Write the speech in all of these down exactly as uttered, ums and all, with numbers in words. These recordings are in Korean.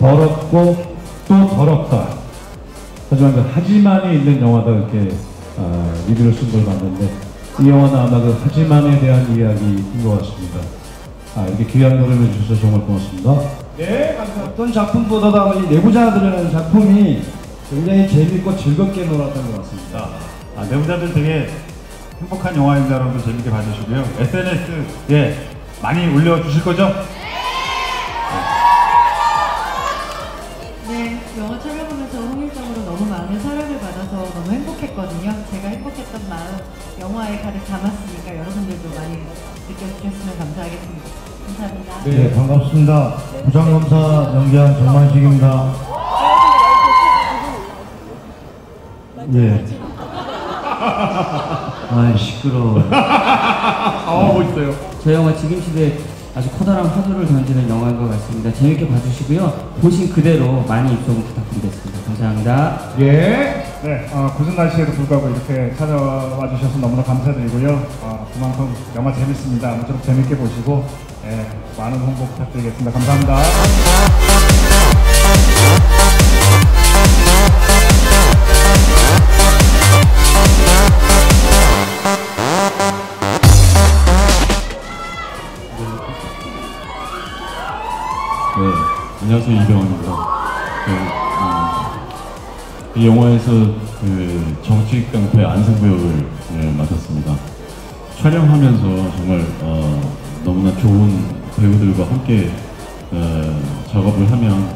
더럽고 또 더럽다. 하지만 그 하지만이 있는 영화다, 이렇게 아, 리뷰를 쓴 걸 봤는데, 이 영화는 아마 그 하지만에 대한 이야기인 것 같습니다. 아, 이렇게 귀한 노래를 해주셔서 정말 고맙습니다. 네, 감사합니다. 어떤 작품보다도 아마 이 내부자들이라는 작품이 굉장히 재밌고 즐겁게 놀았던 것 같습니다. 아, 내부자들 되게 행복한 영화입니다. 여러분들 재밌게 봐주시고요. 에스엔에스에 많이 올려주실 거죠? 네, 영화 촬영하면서 홍일점으로 너무 많은 사랑을 받아서 너무 행복했거든요. 제가 행복했던 마음 영화에 가득 담았으니까 여러분들도 많이 느껴주셨으면 감사하겠습니다. 감사합니다. 네, 반갑습니다. 부장검사 연기한 정만식입니다. 네. 아이, 시끄러워. 아, 멋있어요. 저 영화 지금시대에 아주 커다란 화두를 던지는 영화인 것 같습니다. 재밌게 봐주시고요. 보신 그대로 많이 입소문 부탁드리겠습니다. 감사합니다. 예. 네, 어, 굳은 날씨에도 불구하고 이렇게 찾아와 주셔서 너무나 감사드리고요. 어, 그만큼 영화 재밌습니다. 아무쪼록 재밌게 보시고, 예, 많은 홍보 부탁드리겠습니다. 감사합니다. 네, 안녕하세요, 이병헌입니다. 네, 음, 이 영화에서 그 정치 깡패 안승 배우를 네, 맡았습니다. 촬영하면서 정말 어, 너무나 좋은 배우들과 함께 어, 작업을 하면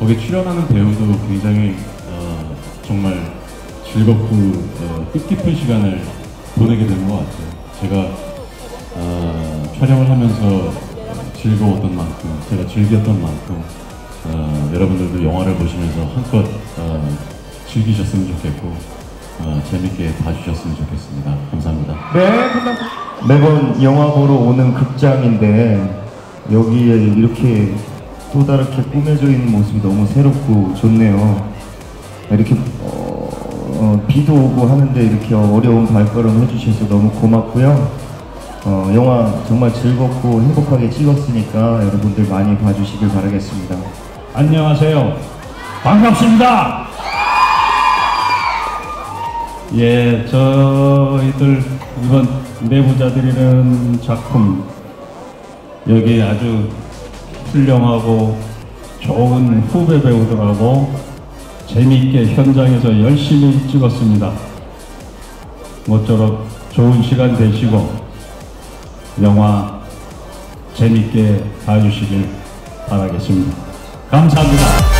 거기에 출연하는 배우도 굉장히 어, 정말 즐겁고 어, 뜻깊은 시간을 보내게 되는 것 같아요. 제가 어, 촬영을 하면서 즐거웠던 만큼, 제가 즐겼던 만큼 어, 여러분들도 영화를 보시면서 한껏 어, 즐기셨으면 좋겠고, 어, 재밌게 봐주셨으면 좋겠습니다. 감사합니다. 네, 감사합니다. 매번 영화 보러 오는 극장인데 여기에 이렇게 또 다르게 꾸며져 있는 모습이 너무 새롭고 좋네요. 이렇게 어, 어, 비도 오고 하는데 이렇게 어려운 발걸음 해주셔서 너무 고맙고요. 어, 영화 정말 즐겁고 행복하게 찍었으니까 여러분들 많이 봐주시길 바라겠습니다. 안녕하세요, 반갑습니다. 예, 저희들 이번 내부자들이라는 작품, 여기 아주 훌륭하고 좋은 후배 배우들하고 재미있게 현장에서 열심히 찍었습니다. 모쪼록 좋은 시간 되시고 영화 재밌게 봐주시길 바라겠습니다. 감사합니다.